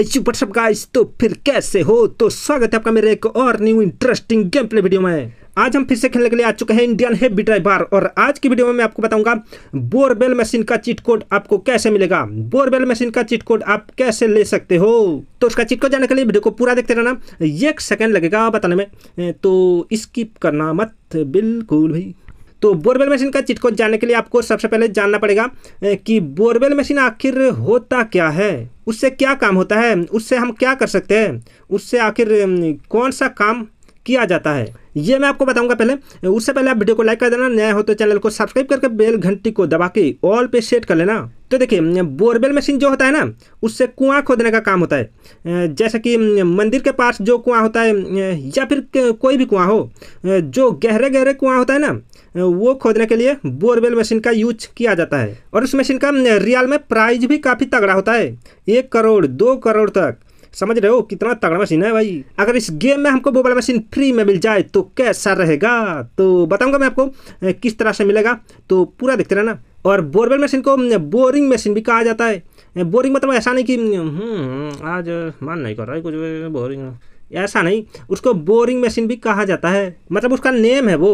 WhatsApp guys, तो फिर कैसे हो, तो स्वागत है आपका मेरे एक और new interesting game play video में। आज हम फिर से खेलने के लिए आ चुके हैं इंडियन हैवी ड्राइवर, और आज की वीडियो में मैं आपको बताऊंगा बोरवेल मशीन का चीट कोड आपको कैसे मिलेगा, बोरवेल मशीन का चीट कोड आप कैसे ले सकते हो। तो उसका चीट कोड जानने के लिए वीडियो को पूरा देखते रहना, एक सेकंड लगेगा बताने में, तो स्किप करना मत बिल्कुल भी। तो बोरवेल मशीन का चीट कोड जानने के लिए आपको सबसे पहले जानना पड़ेगा कि बोरवेल मशीन आखिर होता क्या है, उससे क्या काम होता है, उससे हम क्या कर सकते हैं, उससे आखिर कौन सा काम किया जाता है, ये मैं आपको बताऊंगा। पहले उससे पहले आप वीडियो को लाइक कर देना, नया हो तो चैनल को सब्सक्राइब करके बेल घंटी को दबा के ऑल पे सेट कर लेना। तो देखिए, बोरवेल मशीन जो होता है ना, उससे कुआं खोदने का काम होता है, जैसे कि मंदिर के पास जो कुआं होता है या फिर कोई भी कुआं हो, जो गहरे गहरे कुआं होता है ना, वो खोदने के लिए बोरवेल मशीन का यूज किया जाता है। और उस मशीन का रियल में प्राइज भी काफ़ी तगड़ा होता है, 1 करोड़ 2 करोड़ तक, समझ रहे हो कितना तगड़ा मशीन है भाई। अगर इस गेम में हमको बोरवेल मशीन फ्री में मिल जाए तो कैसा रहेगा, तो बताऊंगा मैं आपको किस तरह से मिलेगा, तो पूरा देखते रहना। और बोरवेल मशीन को बोरिंग मशीन भी कहा जाता है। बोरिंग मतलब ऐसा नहीं कि आज मन नहीं कर रहा है कुछ बोरिंग, ऐसा नहीं, उसको बोरिंग मशीन भी कहा जाता है, मतलब उसका नेम है वो,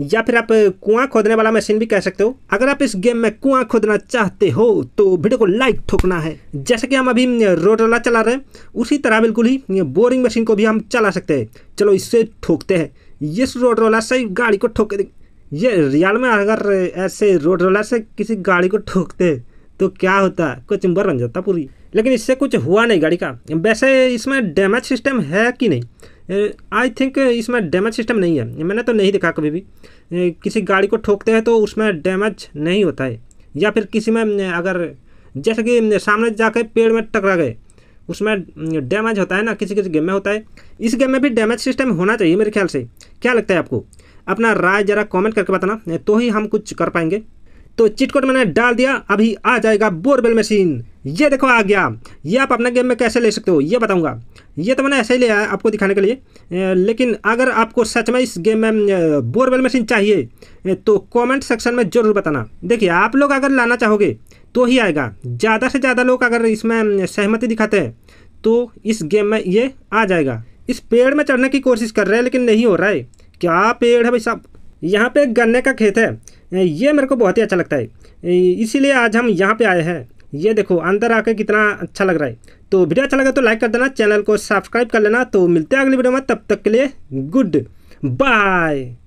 या फिर आप कुआं खोदने वाला मशीन भी कह सकते हो। अगर आप इस गेम में कुआं खोदना चाहते हो तो वीडियो को लाइक ठोकना है। जैसे कि हम अभी रोटोला चला रहे हैं, उसी तरह बिल्कुल ही बोरिंग मशीन को भी हम चला सकते हैं। चलो इससे ठोकते हैं, ये रोटोला से गाड़ी को ठोक, ये रियल में अगर ऐसे रोटोला से किसी गाड़ी को ठोकते हैं तो क्या होता है, कुचंबर बन जाता पूरी, लेकिन इससे कुछ हुआ नहीं गाड़ी का। वैसे इसमें डैमेज सिस्टम है कि नहीं, आई थिंक इसमें डैमेज सिस्टम नहीं है, मैंने तो नहीं देखा कभी भी किसी गाड़ी को ठोकते हैं तो उसमें डैमेज नहीं होता है। या फिर किसी में अगर जैसे कि सामने जाकर पेड़ में टकरा गए, उसमें डैमेज होता है ना, किसी किसी गेम में होता है। इस गेम में भी डैमेज सिस्टम होना चाहिए मेरे ख्याल से, क्या लगता है आपको, अपना राय ज़रा कॉमेंट करके बताना, तो ही हम कुछ कर पाएंगे। तो चीट कोड मैंने डाल दिया, अभी आ जाएगा बोरवेल मशीन, ये देखो आ गया। ये आप अपना गेम में कैसे ले सकते हो ये बताऊंगा, ये तो मैंने ऐसे ही लिया है आपको दिखाने के लिए, लेकिन अगर आपको सच में इस गेम में बोरवेल मशीन चाहिए तो कमेंट सेक्शन में ज़रूर बताना। देखिए आप लोग अगर लाना चाहोगे तो ही आएगा, ज़्यादा से ज़्यादा लोग अगर इसमें सहमति दिखाते हैं तो इस गेम में ये आ जाएगा। इस पेड़ में चढ़ने की कोशिश कर रहे हैं लेकिन नहीं हो रहा है, क्या पेड़ है भाई साहब। यहाँ पे गन्ने का खेत है, ये मेरे को बहुत ही अच्छा लगता है, इसीलिए आज हम यहाँ पे आए हैं। ये देखो अंदर आके कितना अच्छा लग रहा है। तो वीडियो अच्छा लगा तो लाइक कर देना, चैनल को सब्सक्राइब कर लेना। तो मिलते हैं अगली वीडियो में, तब तक के लिए गुड बाय।